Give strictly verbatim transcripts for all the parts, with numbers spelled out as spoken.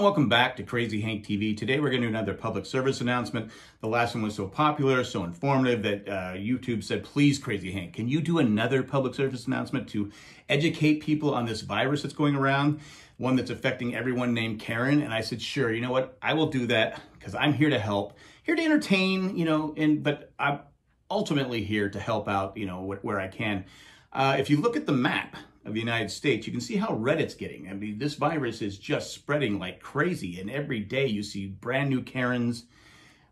Welcome back to Crazy Hank T V. Today we're going to do another public service announcement. The last one was so popular, so informative that uh, YouTube said, please, Crazy Hank, can you do another public service announcement to educate people on this virus that's going around, one that's affecting everyone named Karen? And I said, sure, you know what? I will do that because I'm here to help, here to entertain, you know, and but I'm ultimately here to help out, you know, wh where I can. Uh, if you look at the map of the United States, you can see how red it's getting. I mean, this virus is just spreading like crazy, and every day you see brand new Karens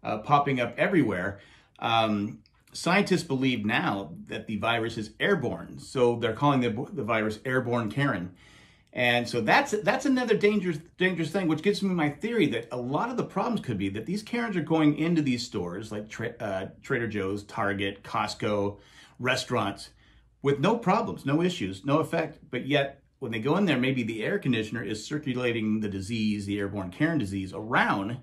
uh, popping up everywhere. Um, scientists believe now that the virus is airborne, so they're calling the, the virus airborne Karen. And so that's that's another dangerous, dangerous thing, which gives me my theory that a lot of the problems could be that these Karens are going into these stores like tra uh, Trader Joe's, Target, Costco, restaurants, with no problems, no issues, no effect, but yet when they go in there, maybe the air conditioner is circulating the disease, the airborne Karen disease, around,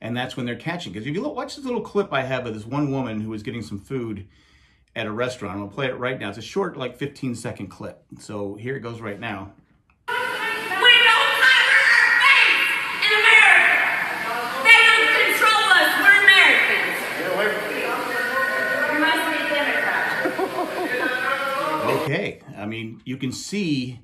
and that's when they're catching. Because if you look, watch this little clip I have of this one woman who was getting some food at a restaurant. I'm gonna play it right now. It's a short, like fifteen second clip. So here it goes right now. Okay, I mean, you can see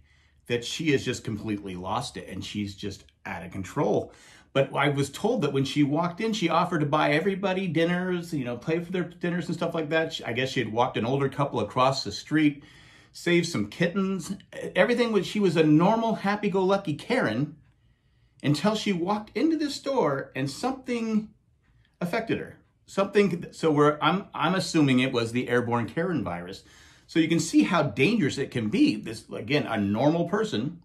that she has just completely lost it and she's just out of control. But I was told that when she walked in, she offered to buy everybody dinners, you know, pay for their dinners and stuff like that. I guess she had walked an older couple across the street, saved some kittens, everything. Was, she was a normal, happy-go-lucky Karen until she walked into this store and something affected her. Something, so we're, I'm, I'm assuming it was the airborne Karen virus. So you can see how dangerous it can be. This, again, a normal person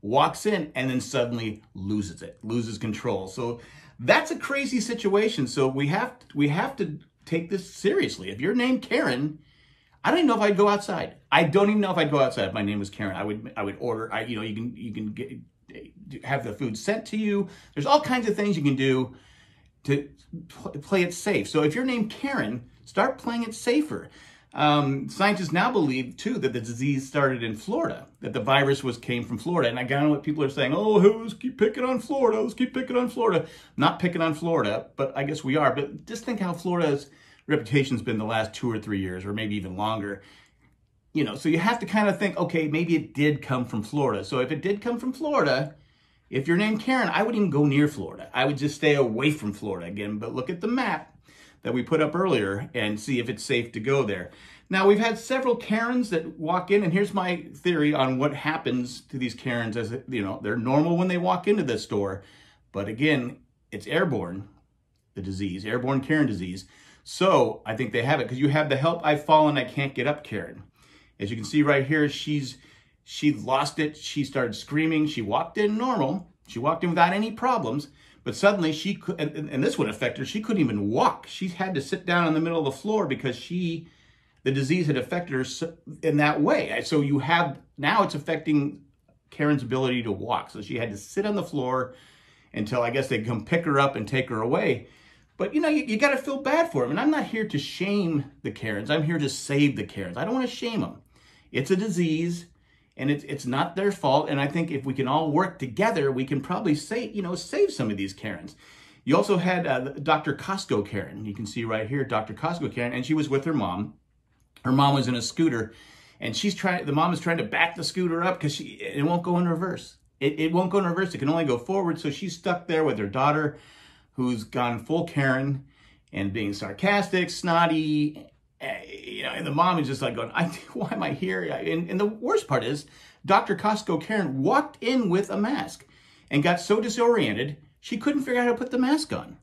walks in and then suddenly loses it, loses control. So that's a crazy situation. So we have to, we have to take this seriously. If you're named Karen, I don't even know if I'd go outside. I don't even know if I'd go outside if my name was Karen. I would I would order. I you know you can you can get, have the food sent to you. There's all kinds of things you can do to play it safe. So if you're named Karen, start playing it safer. Um, scientists now believe, too, that the disease started in Florida, that the virus was came from Florida. And I got on what people are saying, oh, who's keep picking on Florida, who's keep picking on Florida. Not picking on Florida, but I guess we are. But just think how Florida's reputation's been the last two or three years, or maybe even longer. You know, so you have to kind of think, okay, maybe it did come from Florida. So if it did come from Florida, if you're named Karen, I wouldn't even go near Florida. I would just stay away from Florida again. But look at the map that we put up earlier and see if it's safe to go there. Now, we've had several Karens that walk in, and here's my theory on what happens to these Karens. As you know, they're normal when they walk into this store, but again, it's airborne, the disease, airborne Karen disease. So I think they have it because you have the help I've fallen, I can't get up Karen. As you can see right here, she's she lost it. She started screaming. She walked in normal. She walked in without any problems. But suddenly she could, and, and this would affect her, she couldn't even walk. She had to sit down in the middle of the floor because she, the disease had affected her in that way. So you have, now it's affecting Karen's ability to walk. So she had to sit on the floor until I guess they'd come pick her up and take her away. But you know, you, you gotta feel bad for them. And I'm not here to shame the Karens. I'm here to save the Karens. I don't wanna shame them. It's a disease. And it's, it's not their fault. And I think if we can all work together, we can probably save, you know, save some of these Karens. You also had uh, Doctor Costco Karen. You can see right here, Doctor Costco Karen. And she was with her mom. Her mom was in a scooter. And she's trying, the mom is trying to back the scooter up because she it won't go in reverse. It, it won't go in reverse. It can only go forward. So she's stuck there with her daughter, who's gone full Karen and being sarcastic, snotty, you know, and the mom is just like going, I, why am I here? And, and the worst part is Doctor Costco Karen walked in with a mask and got so disoriented, she couldn't figure out how to put the mask on.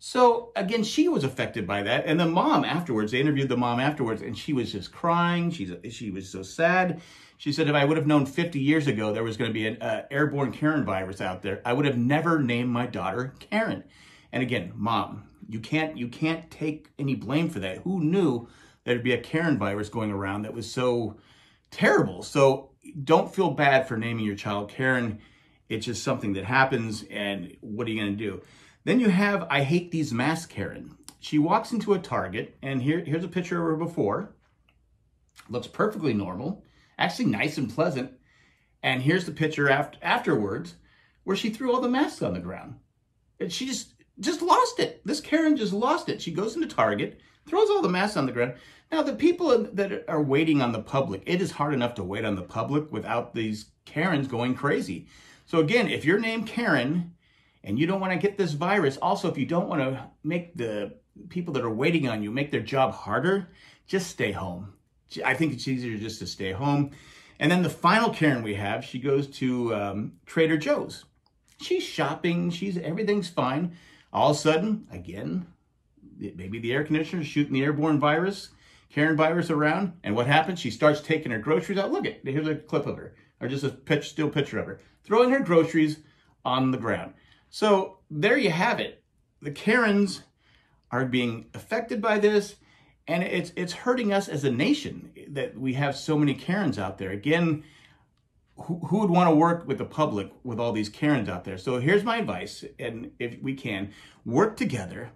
So again, she was affected by that. And the mom afterwards, they interviewed the mom afterwards, and she was just crying. She's, she was so sad. She said, if I would have known fifty years ago there was going to be an uh, airborne Karen virus out there, I would have never named my daughter Karen. And again, mom, you can't, you can't take any blame for that. Who knew there'd be a Karen virus going around that was so terrible? So don't feel bad for naming your child Karen. It's just something that happens, and what are you going to do? Then you have, I hate these masks Karen. She walks into a Target, and here, here's a picture of her before. Looks perfectly normal, actually nice and pleasant. And here's the picture after, afterwards. where she threw all the masks on the ground. And she just just lost it. This Karen just lost it. She goes into Target, throws all the masks on the ground. Now, the people that are waiting on the public, it is hard enough to wait on the public without these Karens going crazy. So again, if you're named Karen and you don't want to get this virus, also if you don't want to make the people that are waiting on you make their job harder, just stay home. I think it's easier just to stay home. And then the final Karen we have, she goes to um, Trader Joe's. She's shopping, she's everything's fine. All of a sudden, again, maybe the air conditioner is shooting the airborne virus, Karen virus around, and what happens? She starts taking her groceries out. Look at, here's a clip of her, or just a pitch, still picture of her, throwing her groceries on the ground. So there you have it. The Karens are being affected by this, and it's it's hurting us as a nation that we have so many Karens out there. Again, who, who would want to work with the public with all these Karens out there? So here's my advice, and if we can, work together,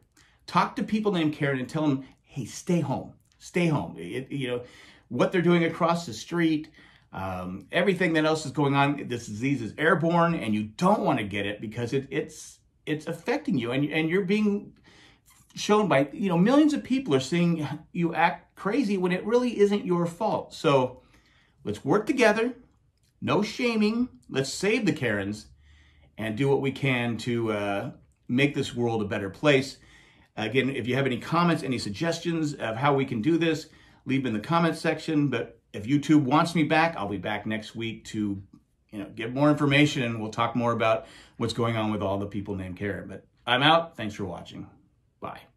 talk to people named Karen and tell them, hey, stay home, stay home. It, you know, what they're doing across the street, um, everything that else is going on, this disease is airborne, and you don't want to get it because it, it's it's affecting you, and, and you're being shown by, you know, millions of people are seeing you act crazy when it really isn't your fault. So let's work together, no shaming, let's save the Karens and do what we can to uh, make this world a better place. Again, if you have any comments, any suggestions of how we can do this, leave in the comments section. But if YouTube wants me back, I'll be back next week to, you know, give more information, and we'll talk more about what's going on with all the people named Karen. But I'm out. Thanks for watching. Bye.